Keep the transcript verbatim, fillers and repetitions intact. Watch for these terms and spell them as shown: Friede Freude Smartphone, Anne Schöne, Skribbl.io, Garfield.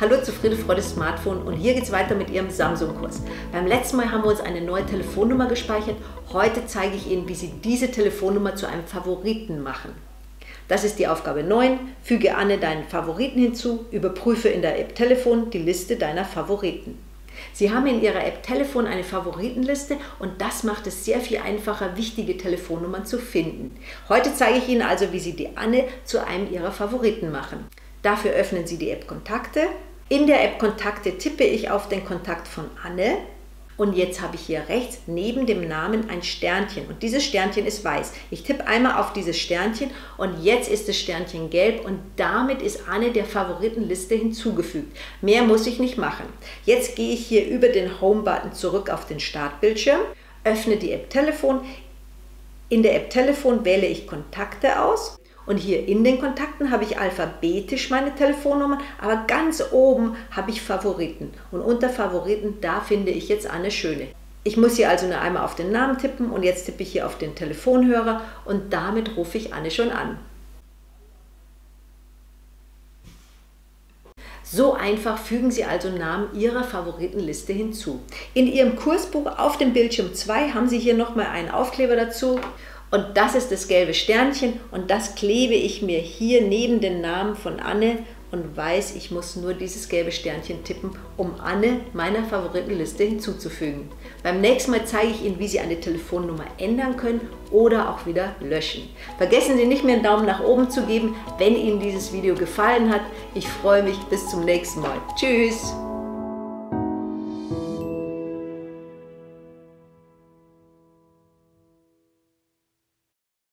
Hallo zu Friede Freude Smartphone und hier geht es weiter mit Ihrem Samsung-Kurs. Beim letzten Mal haben wir uns eine neue Telefonnummer gespeichert. Heute zeige ich Ihnen, wie Sie diese Telefonnummer zu einem Favoriten machen. Das ist die Aufgabe neun. Füge Anne deinen Favoriten hinzu, überprüfe in der App Telefon die Liste deiner Favoriten. Sie haben in Ihrer App Telefon eine Favoritenliste und das macht es sehr viel einfacher, wichtige Telefonnummern zu finden. Heute zeige ich Ihnen also, wie Sie die Anne zu einem Ihrer Favoriten machen. Dafür öffnen Sie die App Kontakte. In der App Kontakte tippe ich auf den Kontakt von Anne und jetzt habe ich hier rechts neben dem Namen ein Sternchen und dieses Sternchen ist weiß. Ich tippe einmal auf dieses Sternchen und jetzt ist das Sternchen gelb und damit ist Anne der Favoritenliste hinzugefügt. Mehr muss ich nicht machen. Jetzt gehe ich hier über den Home-Button zurück auf den Startbildschirm, öffne die App Telefon. In der App Telefon wähle ich Kontakte aus. Und hier in den Kontakten habe ich alphabetisch meine Telefonnummern, aber ganz oben habe ich Favoriten. Und unter Favoriten, da finde ich jetzt Anne Schöne. Ich muss hier also nur einmal auf den Namen tippen und jetzt tippe ich hier auf den Telefonhörer und damit rufe ich Anne schon an. So einfach fügen Sie also Namen Ihrer Favoritenliste hinzu. In Ihrem Kursbuch auf dem Bildschirm zwei haben Sie hier nochmal einen Aufkleber dazu. Und das ist das gelbe Sternchen und das klebe ich mir hier neben den Namen von Anne und weiß, ich muss nur dieses gelbe Sternchen tippen, um Anne meiner Favoritenliste hinzuzufügen. Beim nächsten Mal zeige ich Ihnen, wie Sie eine Telefonnummer ändern können oder auch wieder löschen. Vergessen Sie nicht mehr einen Daumen nach oben zu geben, wenn Ihnen dieses Video gefallen hat. Ich freue mich, bis zum nächsten Mal. Tschüss!